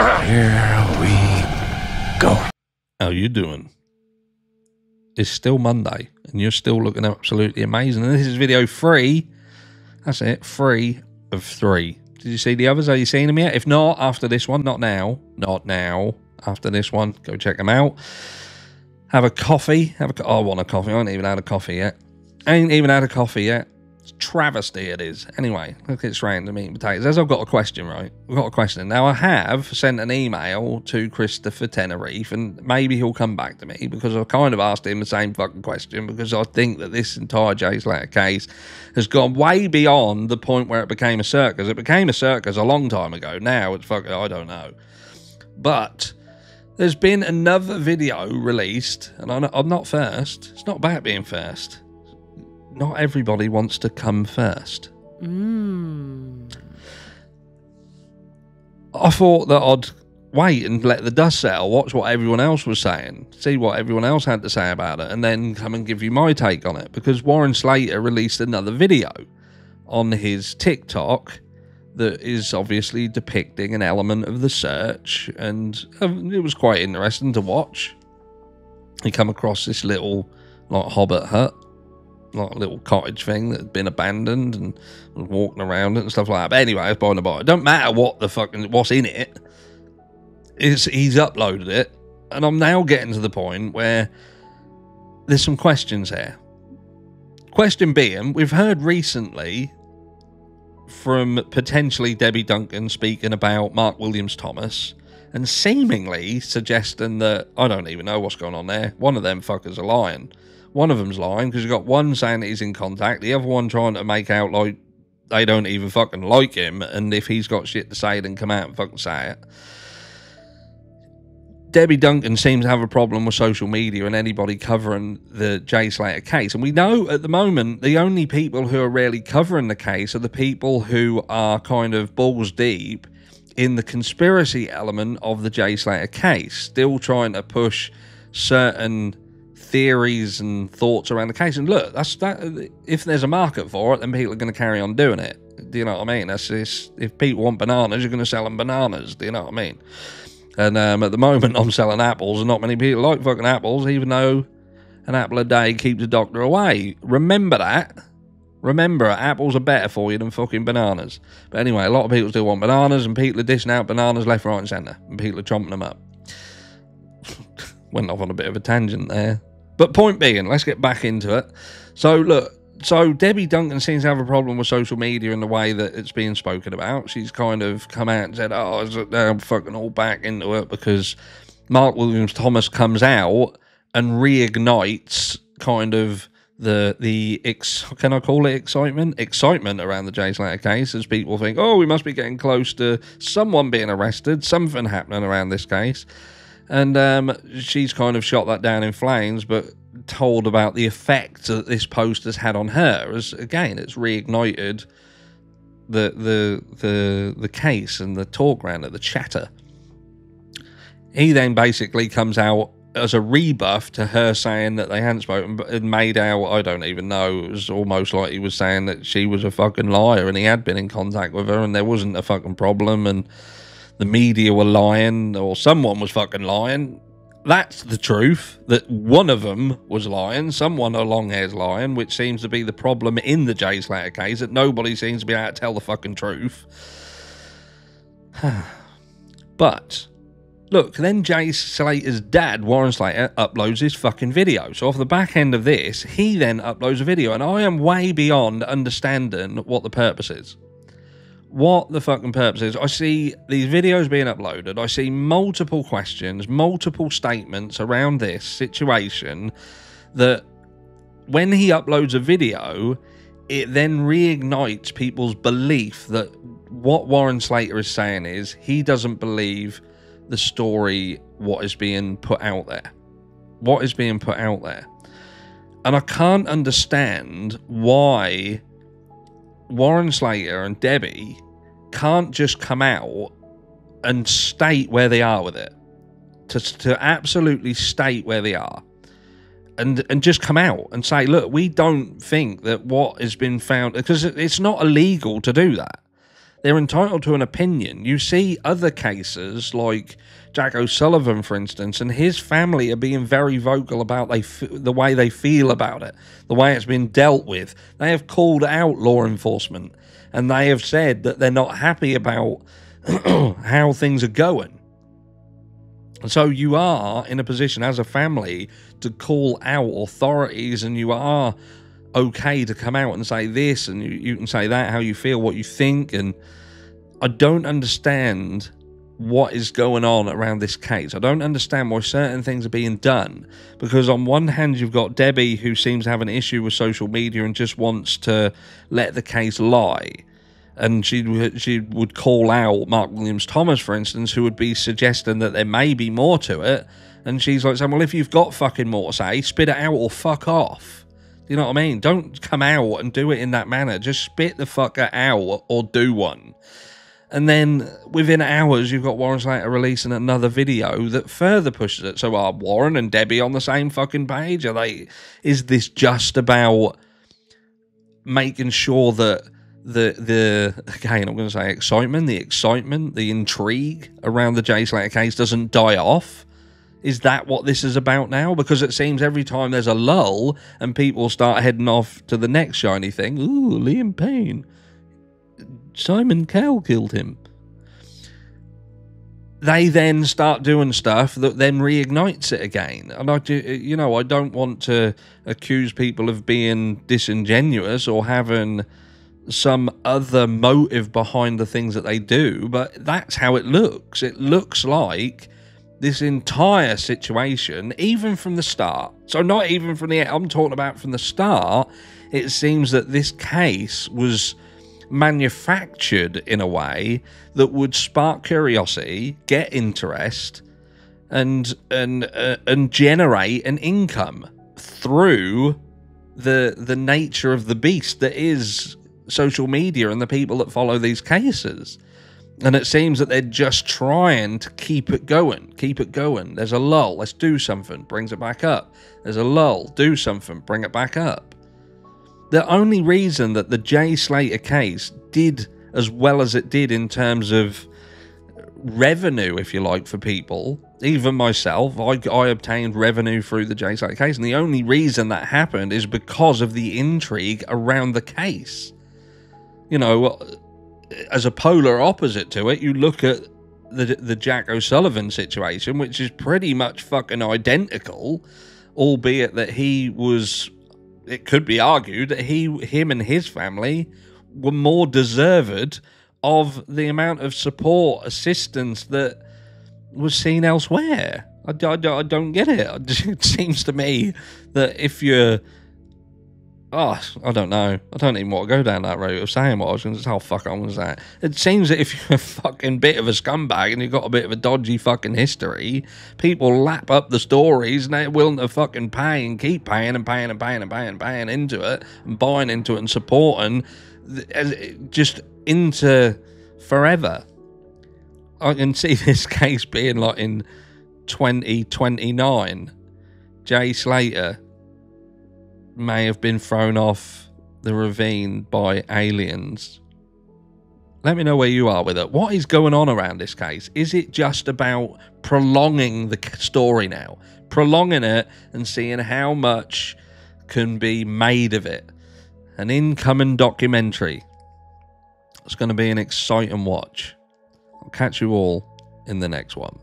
Here we go. How are you doing? It's still Monday, and you're still looking absolutely amazing. And this is video 3. That's it, 3 of 3. Did you see the others? Are you seeing them yet? If not, after this one, not now, not now. After this one, go check them out. Have a coffee. Oh, I want a coffee. I haven't even had a coffee yet. It's travesty it is. Anyway, look, it's random meat and potatoes. As I've got a question, right? We've got a question. Now, I have sent an email to Christopher Tenerife, and maybe he'll come back to me, because I've kind of asked him the same fucking question, because I think that this entire Jay Slater case has gone way beyond the point where it became a circus. It became a circus a long time ago. Now, it's fucking, I don't know. But there's been another video released, and I'm not first. It's not about being first. Not everybody wants to come first. Mm. I thought that I'd wait and let the dust settle, watch what everyone else was saying, see what everyone else had to say about it, and then come and give you my take on it, because Warren Slater released another video on his TikTok that is obviously depicting an element of the search, and it was quite interesting to watch. He come across this little, like, hobbit hut, like a little cottage thing that had been abandoned, and was walking around it and stuff like that. But anyway, it's by the by. It don't matter what the fucking, what's in it. It's, he's uploaded it, and I'm now getting to the point where there's some questions here. Question being, we've heard recently from potentially Debbie Duncan speaking about Mark Williams Thomas, and seemingly suggesting that, I don't even know what's going on there, one of them fuckers are lying. One of them's lying, because you've got one saying that he's in contact, the other one trying to make out like they don't even fucking like him, and if he's got shit to say, then come out and fucking say it. Debbie Duncan seems to have a problem with social media and anybody covering the Jay Slater case. And we know at the moment the only people who are really covering the case are the people who are kind of balls deep in the conspiracy element of the Jay Slater case, still trying to push certain theories and thoughts around the case. And look, that's that. If there's a market for it, then people are going to carry on doing it. Do you know what I mean? That's this. If people want bananas, you're going to sell them bananas. Do you know what I mean? And at the moment, I'm selling apples, and not many people like fucking apples, even though an apple a day keeps a doctor away. Remember that. Remember, apples are better for you than fucking bananas. But anyway, a lot of people still want bananas, and people are dishing out bananas left, right, and centre, and people are chomping them up. Went off on a bit of a tangent there. But point being, let's get back into it. So look, so Debbie Duncan seems to have a problem with social media and the way that it's being spoken about. She's kind of come out and said, oh, I'm fucking all back into it because Mark Williams Thomas comes out and reignites kind of the can I call it excitement? Excitement around the Jay Slater case, as people think, oh, we must be getting close to someone being arrested, something happening around this case. And she's kind of shot that down in flames, but told about the effect that this post has had on her. As again, it's reignited the case and the talk around it, the chatter. He then basically comes out as a rebuff to her saying that they hadn't spoken, but had made out, I don't even know, it was almost like he was saying that she was a fucking liar and he had been in contact with her and there wasn't a fucking problem and the media were lying, or someone was fucking lying. That's the truth, that one of them was lying. Someone along here's lying, which seems to be the problem in the Jay Slater case, that nobody seems to be able to tell the fucking truth. But look, then Jay Slater's dad, Warren Slater, uploads his fucking video. So off the back end of this, he then uploads a video, and I am way beyond understanding what the purpose is. What the fucking purpose is. I see these videos being uploaded. I see multiple questions, multiple statements around this situation, that when he uploads a video, it then reignites people's belief that what Warren Slater is saying is he doesn't believe the story, what is being put out there. What is being put out there. And I can't understand why Warren Slater and Debbie can't just come out and state where they are with it, to absolutely state where they are, and just come out and say, look, we don't think that what has been found, because it's not illegal to do that. They're entitled to an opinion. You see other cases like Jack O'Sullivan, for instance, and his family are being very vocal about the way they feel about it, the way it's been dealt with. They have called out law enforcement, and they have said that they're not happy about how things are going. So you are in a position as a family to call out authorities, and you are okay to come out and say this, and you can say that, how you feel, what you think. And I don't understand what is going on around this case. I don't understand why certain things are being done, because on one hand you've got Debbie, who seems to have an issue with social media and just wants to let the case lie. And she would call out Mark Williams Thomas, for instance, who would be suggesting that there may be more to it. And she's like saying, well, if you've got fucking more to say, spit it out or fuck off. You know what I mean? Don't come out and do it in that manner. Just spit the fucker out or do one. And then within hours, you've got Warren Slater releasing another video that further pushes it. So are Warren and Debbie on the same fucking page? Are they? Is this just about making sure that again, I'm going to say excitement, the intrigue around the Jay Slater case doesn't die off? Is that what this is about now? Because it seems every time there's a lull and people start heading off to the next shiny thing, ooh, Liam Payne, Simon Cowell killed him, they then start doing stuff that then reignites it again. And I don't want to accuse people of being disingenuous or having some other motive behind the things that they do, but that's how it looks. It looks like this entire situation, even from the start, so not even from the end, I'm talking about from the start, it seems that this case was manufactured in a way that would spark curiosity, get interest, and generate an income through the nature of the beast that is social media and the people that follow these cases. And it seems that they're just trying to keep it going. There's a lull, let's do something, brings it back up. There's a lull, do something, bring it back up. The only reason that the Jay Slater case did as well as it did in terms of revenue, if you like, for people, even myself, I obtained revenue through the Jay Slater case, and the only reason that happened is because of the intrigue around the case. You know, as a polar opposite to it, you look at the Jack O'Sullivan situation, which is pretty much fucking identical, albeit that he was, it could be argued that him and his family were more deserved of the amount of support, assistance that was seen elsewhere. I don't get it. It seems to me that if you're, oh, I don't know. I don't even want to go down that route of saying what I was going to say. Oh, fuck, I was that. It seems that if you're a fucking bit of a scumbag and you've got a bit of a dodgy fucking history, people lap up the stories and they're willing to fucking pay and keep paying into it and buying into it and supporting just into forever. I can see this case being like in 2029. Jay Slater may have been thrown off the ravine by aliens. Let me know where you are with it. What is going on around this case? Is it just about prolonging the story now? Prolonging it and seeing how much can be made of it? An incoming documentary. It's going to be an exciting watch. I'll catch you all in the next one.